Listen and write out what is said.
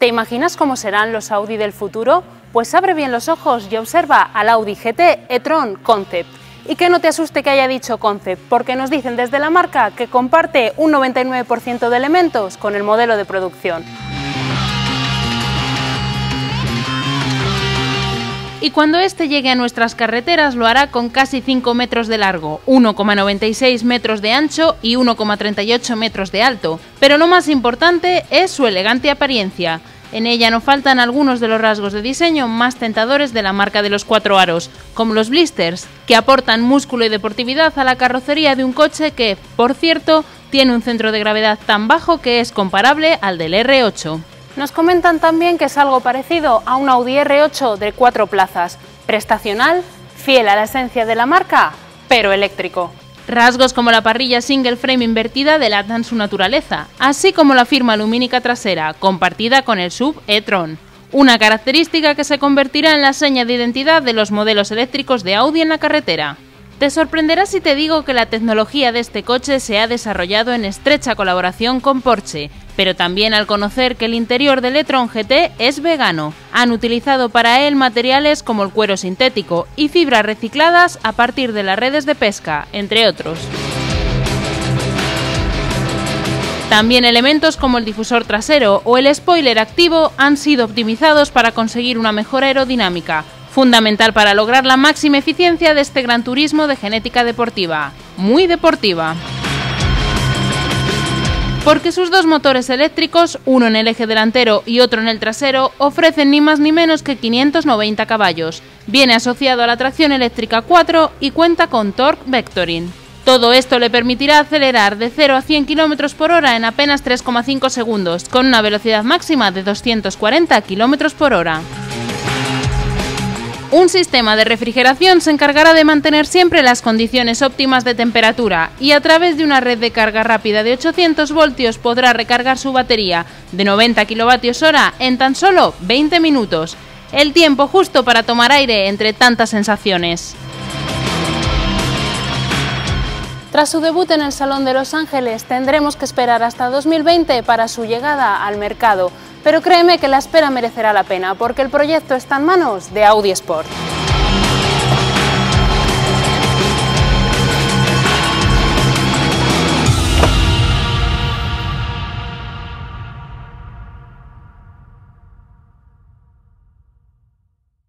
¿Te imaginas cómo serán los Audi del futuro? Pues abre bien los ojos y observa al Audi GT e-tron Concept. Y que no te asuste que haya dicho Concept, porque nos dicen desde la marca que comparte un 99% de elementos con el modelo de producción. Y cuando este llegue a nuestras carreteras lo hará con casi 5 metros de largo, 1,96 metros de ancho y 1,38 metros de alto. Pero lo más importante es su elegante apariencia. En ella no faltan algunos de los rasgos de diseño más tentadores de la marca de los cuatro aros, como los blisters, que aportan músculo y deportividad a la carrocería de un coche que, por cierto, tiene un centro de gravedad tan bajo que es comparable al del R8. Nos comentan también que es algo parecido a un Audi R8 de 4 plazas, prestacional, fiel a la esencia de la marca, pero eléctrico. Rasgos como la parrilla single frame invertida delatan su naturaleza, así como la firma lumínica trasera, compartida con el SUV e-tron. Una característica que se convertirá en la seña de identidad de los modelos eléctricos de Audi en la carretera. Te sorprenderá si te digo que la tecnología de este coche se ha desarrollado en estrecha colaboración con Porsche, pero también al conocer que el interior del e-tron GT es vegano. Han utilizado para él materiales como el cuero sintético y fibras recicladas a partir de las redes de pesca, entre otros. También elementos como el difusor trasero o el spoiler activo han sido optimizados para conseguir una mejora aerodinámica, fundamental para lograr la máxima eficiencia de este gran turismo de genética deportiva. Muy deportiva. Porque sus dos motores eléctricos, uno en el eje delantero y otro en el trasero, ofrecen ni más ni menos que 590 caballos. Viene asociado a la tracción eléctrica 4 y cuenta con torque vectoring. Todo esto le permitirá acelerar de 0 a 100 km por hora en apenas 3,5 segundos, con una velocidad máxima de 240 km por hora. Un sistema de refrigeración se encargará de mantener siempre las condiciones óptimas de temperatura y a través de una red de carga rápida de 800 voltios podrá recargar su batería de 90 kWh en tan solo 20 minutos, el tiempo justo para tomar aire entre tantas sensaciones. Tras su debut en el Salón de Los Ángeles tendremos que esperar hasta 2020 para su llegada al mercado. Pero créeme que la espera merecerá la pena, porque el proyecto está en manos de Audi Sport.